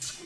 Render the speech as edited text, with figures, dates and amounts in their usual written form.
out.